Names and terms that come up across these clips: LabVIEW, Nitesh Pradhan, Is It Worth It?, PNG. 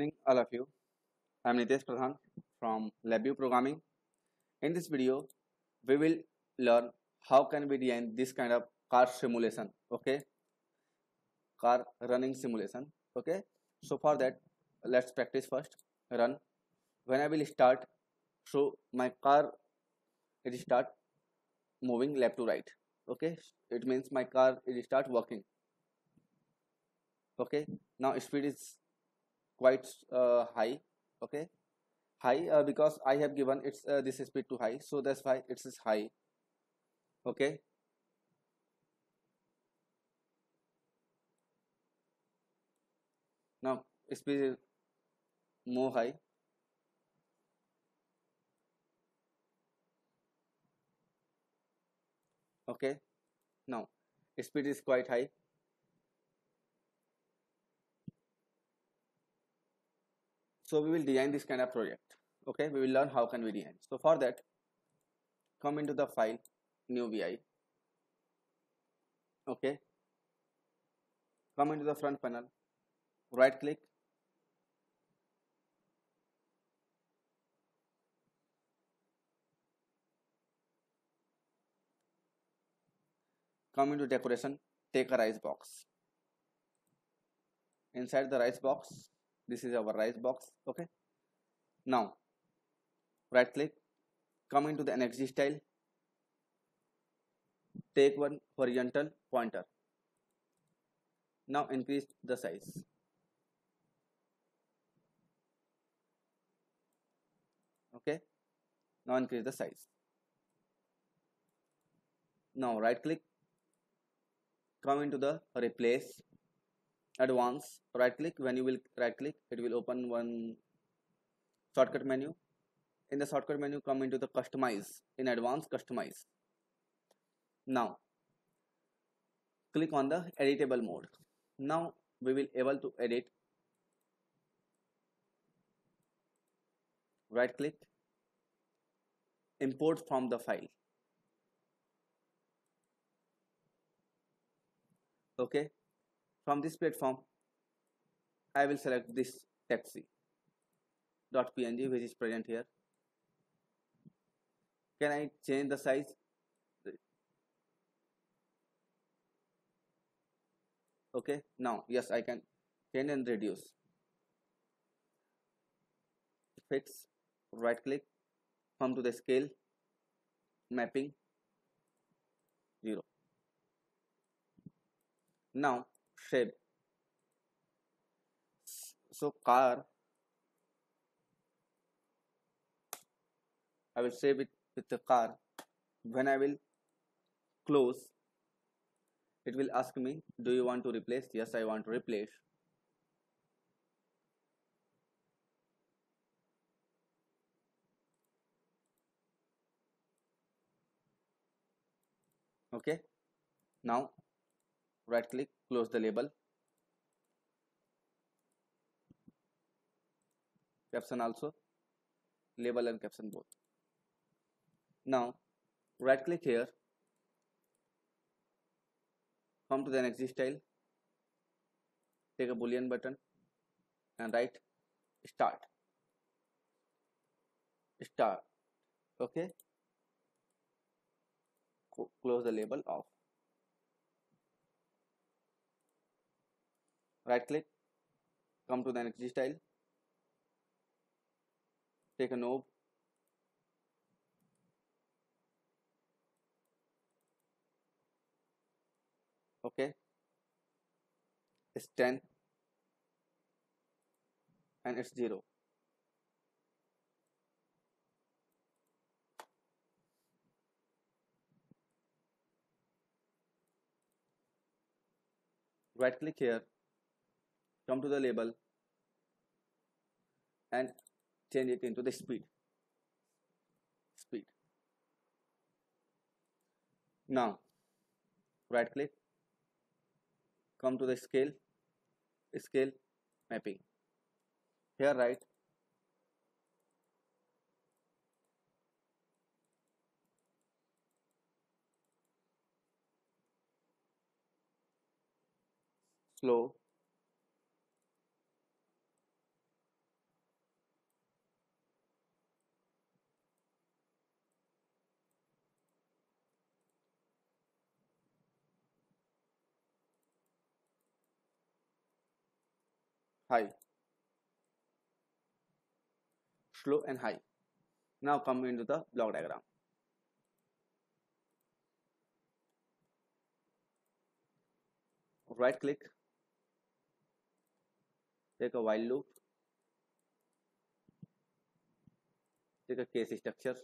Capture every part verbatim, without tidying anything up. evening, all of you. I am Nitesh Pradhan from LabVIEW Programming. In this video, we will learn how can we design this kind of car simulation, okay? Car running simulation, okay? So for that, let's practice first. Run. When I will start, so my car, it start moving left to right, okay? It means my car, it start working, okay? Now speed is quite uh, high, okay, high uh, because I have given it's uh, this speed to high, so that's why it is high, okay. Now speed is more high, okay. Now speed is quite high. So we will design this kind of project, okay? We will learn how can we design. So for that, come into the file, new V I, okay? Come into the front panel, right click, come into decoration, take a rice box. Inside the rice box, this is our rice box, okay. Now right click, come into the N X G style, take one horizontal pointer. Now increase the size, okay. Now increase the size. Now right click, come into the replace, advanced, right click. When you will right click, it will open one shortcut menu. In the shortcut menu, come into the customize, in advanced customize. Now click on the editable mode. Now we will able to edit. Right click, import from the file, okay. From this platform, I will select this taxi dot P N G which is present here. Can I change the size? Okay, now yes, I can change and reduce. Fix, right click, come to the scale, mapping, zero. Now shape. So car, I will save it with the car. When I will close, it will ask me, do you want to replace? Yes, I want to replace. Okay, now right click, close the label, caption also, label and caption both. Now right click here, come to the N X G style, take a boolean button and write start, start, okay, close the label off. Right click, come to the N X G style, take a knob, okay, it's ten and it's zero. Right click here, come to the label and change it into the speed, speed. Now right click, come to the scale, scale mapping. Here right, slow, high, slow and high. Now come into the block diagram. Right click, take a while loop, take a case structure,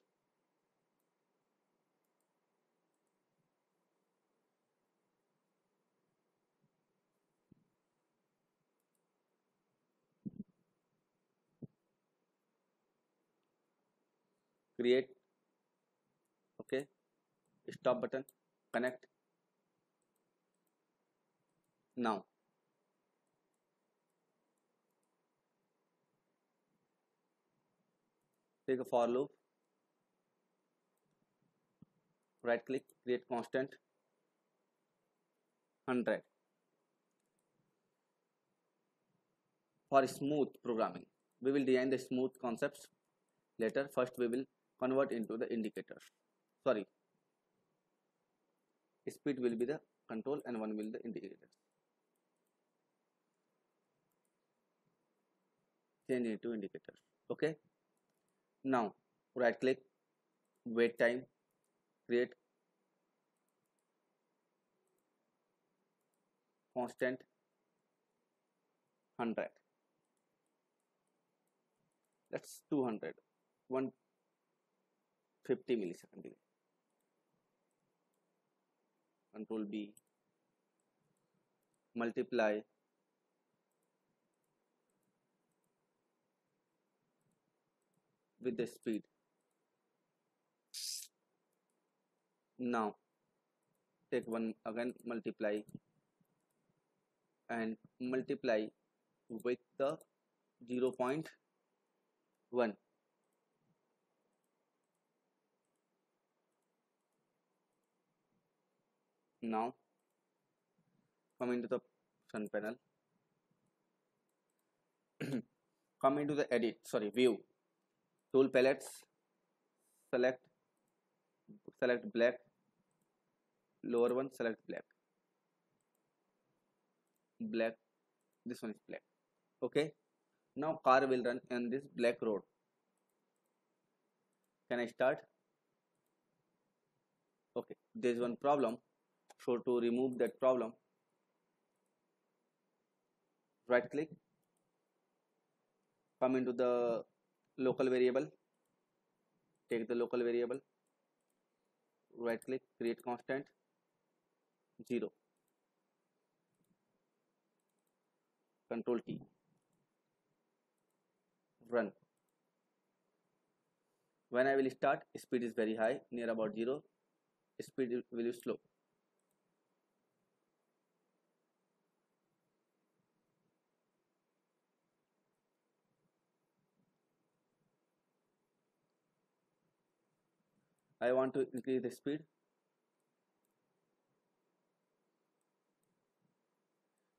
create, okay, stop button, connect. Now take a for loop, right click, create constant one hundred for smooth programming. We will design the smooth concepts later. First we will convert into the indicators, sorry, speed will be the control and one will be the indicators. Change it to indicators. Okay. Now right click, wait time, create constant one hundred. That's two hundred. one hundred fifty millisecond delay. Control B. Multiply. With the speed. Now take one again, multiply and multiply with the zero point one. Now come into the sun panel. Come into the edit, sorry, view. Tool palettes, select select black, lower one, select black, black, this one is black. Okay, now car will run on this black road. Can I start? Okay, there is one problem, so to remove that problem, right click, come into the local variable, take the local variable, right click, create constant zero, control T, run. When I will start, speed is very high, near about zero, speed will be slow. I want to increase the speed,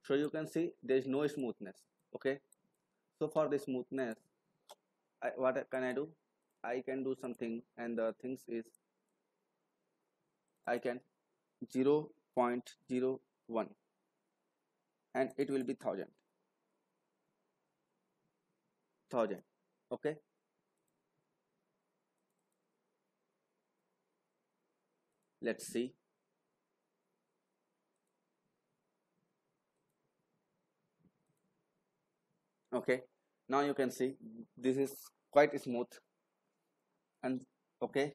so you can see there is no smoothness. Okay, so for the smoothness, I, what can I do? I can do something, and the things is I can zero point zero one and it will be thousand thousand. Okay. Let's see. Okay, now you can see this is quite smooth and okay.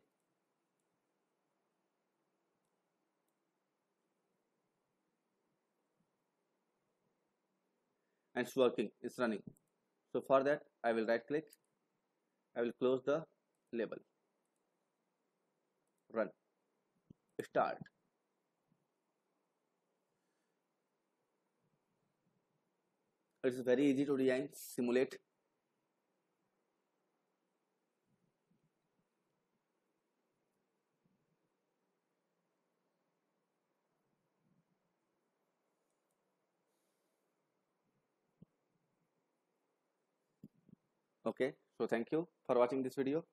And it's working, it's running. So for that I will right click, I will close the label, run. Start. It's very easy to design, simulate. Okay, so thank you for watching this video.